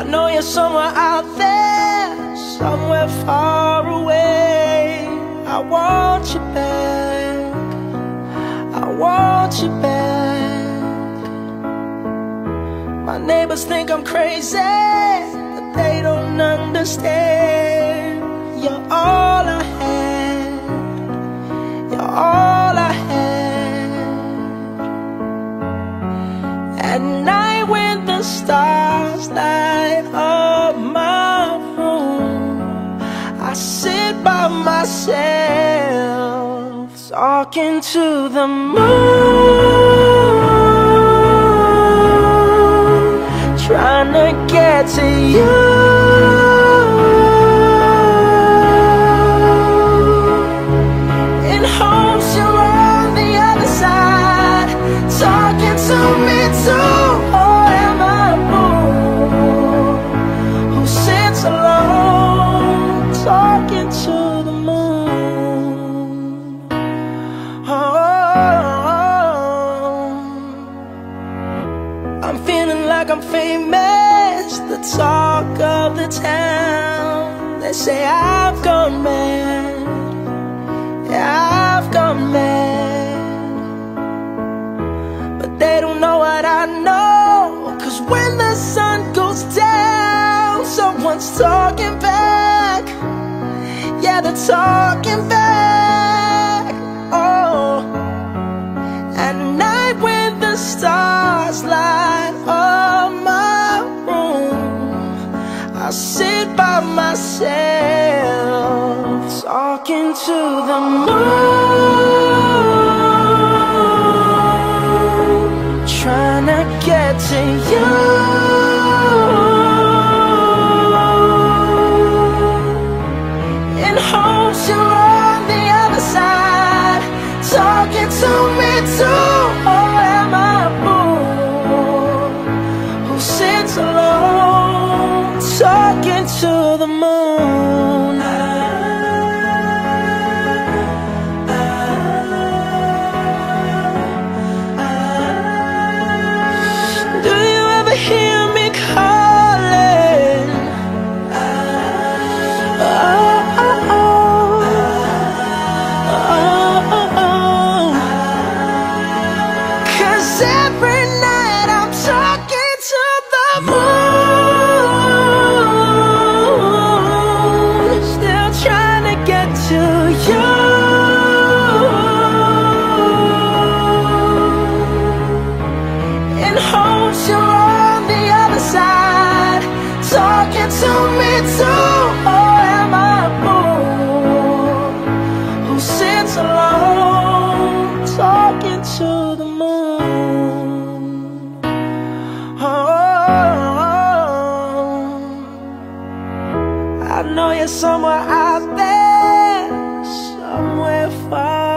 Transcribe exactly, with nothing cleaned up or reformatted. I know you're somewhere out there, somewhere far away. I want you back, I want you back. My neighbors think I'm crazy, but they don't understand. You're all I had, you're all I had. At night when the stars light up my room, I sit by myself, talking to the moon, trying to get to you. I'm famous, the talk of the town. They say I've gone mad, yeah, I've gone mad. But they don't know what I know, 'cause when the sun goes down, someone's talking back. Yeah, they're talking back. Oh, at night when the stars light up my room, I sit by myself, talking to the moon, trying to get to you. In hopes you're on the other side, talking to me too. Oh, talking to the moon. Do you ever hear me calling? Oh, oh, oh. Oh, oh, oh. 'Cause every night I'm talking to the moon, to you. In hopes you're on the other side, talking to me too. Oh, am I a fool who sits alone, talking to the moon? Oh, oh, oh. I know you're somewhere out there, somewhere far.